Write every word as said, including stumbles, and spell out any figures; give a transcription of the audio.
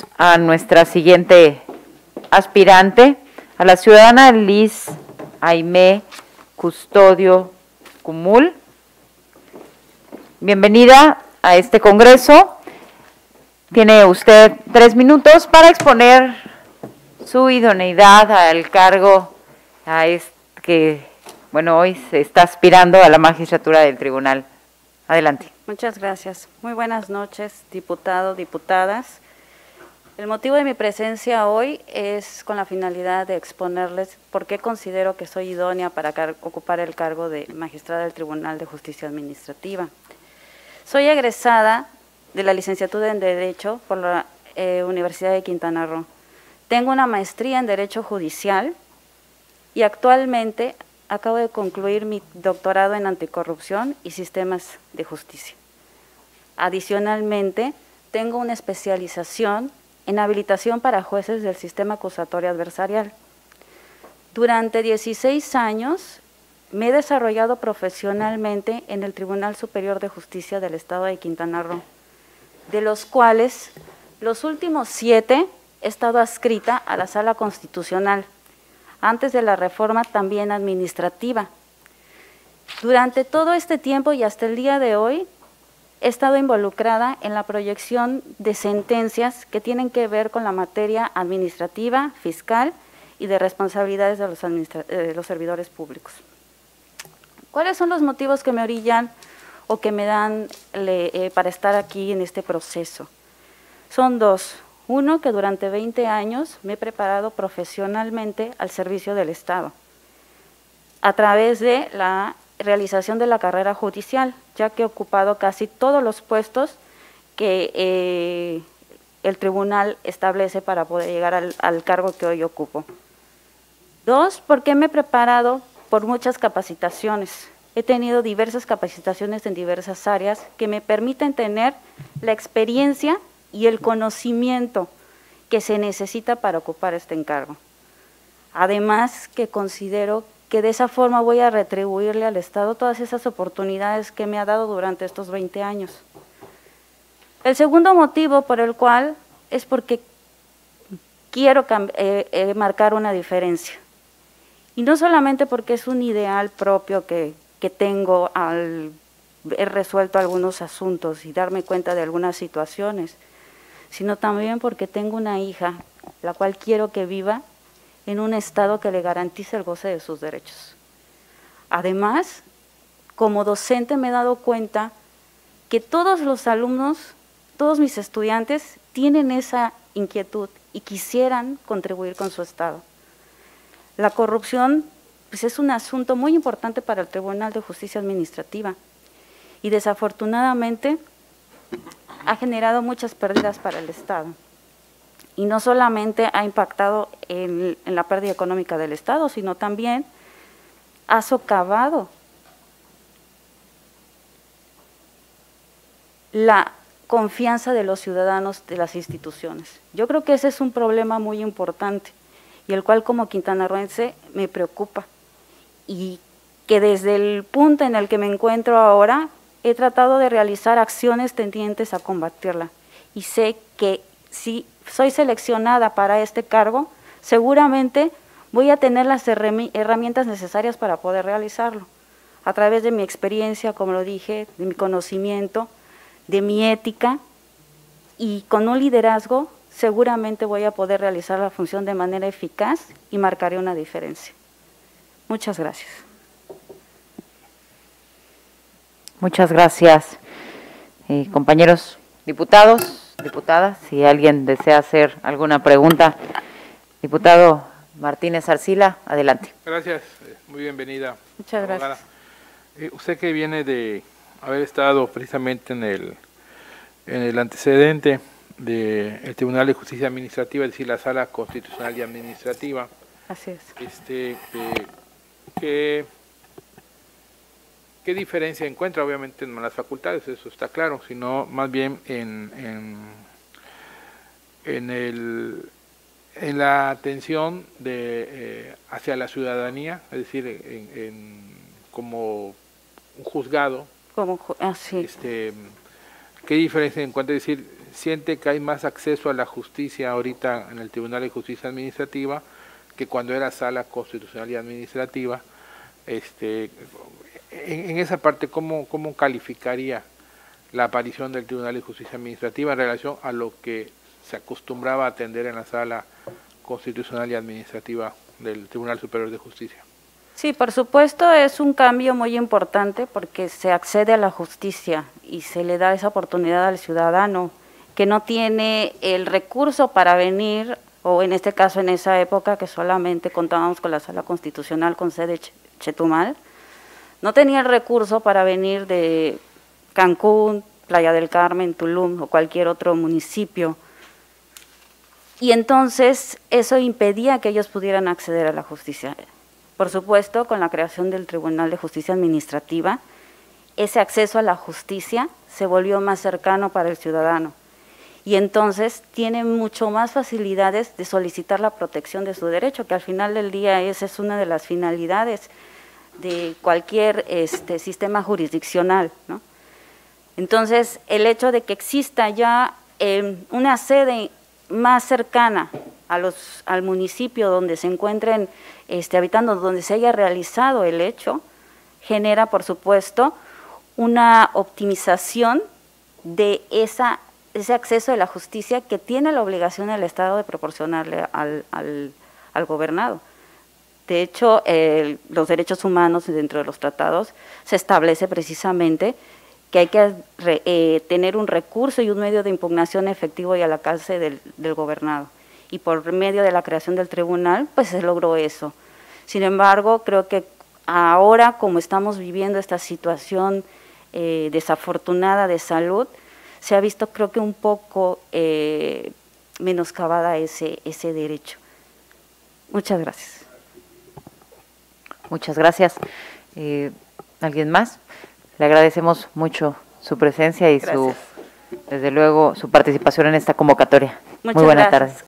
Pasamos a nuestra siguiente aspirante, a la ciudadana Liz Aimee Custodio Kumul. Bienvenida a este congreso. Tiene usted tres minutos para exponer su idoneidad al cargo a este, que, bueno, hoy se está aspirando a la magistratura del tribunal. Adelante. Muchas gracias. Muy buenas noches, diputado, diputadas. El motivo de mi presencia hoy es con la finalidad de exponerles por qué considero que soy idónea para ocupar el cargo de magistrada del Tribunal de Justicia Administrativa. Soy egresada de la licenciatura en Derecho por la eh, Universidad de Quintana Roo. Tengo una maestría en Derecho Judicial y actualmente acabo de concluir mi doctorado en Anticorrupción y Sistemas de Justicia. Adicionalmente, tengo una especialización en habilitación para jueces del sistema acusatorio adversarial. Durante dieciséis años me he desarrollado profesionalmente en el Tribunal Superior de Justicia del Estado de Quintana Roo, de los cuales los últimos siete he estado adscrita a la Sala Constitucional, antes de la reforma también administrativa. Durante todo este tiempo y hasta el día de hoy, he estado involucrada en la proyección de sentencias que tienen que ver con la materia administrativa, fiscal y de responsabilidades de los, de los servidores públicos. ¿Cuáles son los motivos que me orillan o que me dan le, eh, para estar aquí en este proceso? Son dos. Uno, que durante veinte años me he preparado profesionalmente al servicio del Estado, a través de la realización de la carrera judicial, ya que he ocupado casi todos los puestos que eh, el tribunal establece para poder llegar al, al cargo que hoy ocupo. Dos, porque me he preparado por muchas capacitaciones. He tenido diversas capacitaciones en diversas áreas que me permiten tener la experiencia y el conocimiento que se necesita para ocupar este encargo. Además, que considero que de esa forma voy a retribuirle al Estado todas esas oportunidades que me ha dado durante estos veinte años. El segundo motivo por el cual es porque quiero eh, eh, marcar una diferencia. Y no solamente porque es un ideal propio que, que tengo al ver resuelto algunos asuntos y darme cuenta de algunas situaciones, sino también porque tengo una hija, la cual quiero que viva en un estado que le garantice el goce de sus derechos. Además, como docente me he dado cuenta que todos los alumnos, todos mis estudiantes, tienen esa inquietud y quisieran contribuir con su estado. La corrupción, pues, es un asunto muy importante para el Tribunal de Justicia Administrativa y desafortunadamente ha generado muchas pérdidas para el Estado. Y no solamente ha impactado en, en la pérdida económica del Estado, sino también ha socavado la confianza de los ciudadanos de las instituciones. Yo creo que ese es un problema muy importante y el cual como quintanarroense me preocupa, y que desde el punto en el que me encuentro ahora he tratado de realizar acciones tendientes a combatirla, y sé que si soy seleccionada para este cargo, seguramente voy a tener las herramientas necesarias para poder realizarlo, a través de mi experiencia, como lo dije, de mi conocimiento, de mi ética, y con un liderazgo seguramente voy a poder realizar la función de manera eficaz y marcaré una diferencia. Muchas gracias. Muchas gracias, eh, compañeros diputados, diputadas. Si alguien desea hacer alguna pregunta, diputado Martínez Arcila, adelante. Gracias, muy bienvenida. Muchas gracias. Eh, usted que viene de haber estado precisamente en el, en el antecedente del Tribunal de Justicia Administrativa, es decir, la Sala Constitucional y Administrativa. Así es. Este, eh, que, ¿qué diferencia encuentra? Obviamente en las facultades, eso está claro, sino más bien en, en, en, el, en la atención de, eh, hacia la ciudadanía, es decir, en, en, como un juzgado. Como, así. Este, ¿Qué diferencia encuentra? Es decir, siente que hay más acceso a la justicia ahorita en el Tribunal de Justicia Administrativa que cuando era Sala Constitucional y Administrativa. Este, en, en esa parte, ¿cómo, cómo calificaría la aparición del Tribunal de Justicia Administrativa en relación a lo que se acostumbraba a atender en la Sala Constitucional y Administrativa del Tribunal Superior de Justicia? Sí, por supuesto, es un cambio muy importante porque se accede a la justicia y se le da esa oportunidad al ciudadano que no tiene el recurso para venir, o en este caso en esa época que solamente contábamos con la Sala Constitucional con sede Chetumal, no tenía el recurso para venir de Cancún, Playa del Carmen, Tulum o cualquier otro municipio. Y entonces eso impedía que ellos pudieran acceder a la justicia. Por supuesto, con la creación del Tribunal de Justicia Administrativa, ese acceso a la justicia se volvió más cercano para el ciudadano y entonces tiene mucho más facilidades de solicitar la protección de su derecho, que al final del día esa es una de las finalidades de cualquier este, sistema jurisdiccional, ¿no? Entonces, el hecho de que exista ya eh, una sede más cercana a los, al municipio donde se encuentren este, habitando, donde se haya realizado el hecho, genera, por supuesto, una optimización de esa, ese acceso de la justicia que tiene la obligación el Estado de proporcionarle al, al, al gobernado. De hecho, el, los derechos humanos dentro de los tratados se establece precisamente que hay que re, eh, tener un recurso y un medio de impugnación efectivo y al alcance del, del gobernado. Y por medio de la creación del tribunal, pues se logró eso. Sin embargo, creo que ahora, como estamos viviendo esta situación eh, desafortunada de salud, se ha visto, creo que un poco eh, menoscabada ese, ese derecho. Muchas gracias. Muchas gracias. Eh, ¿Alguien más? Le agradecemos mucho su presencia y, su, desde luego, su participación en esta convocatoria. Muchas gracias. Muy buena tarde.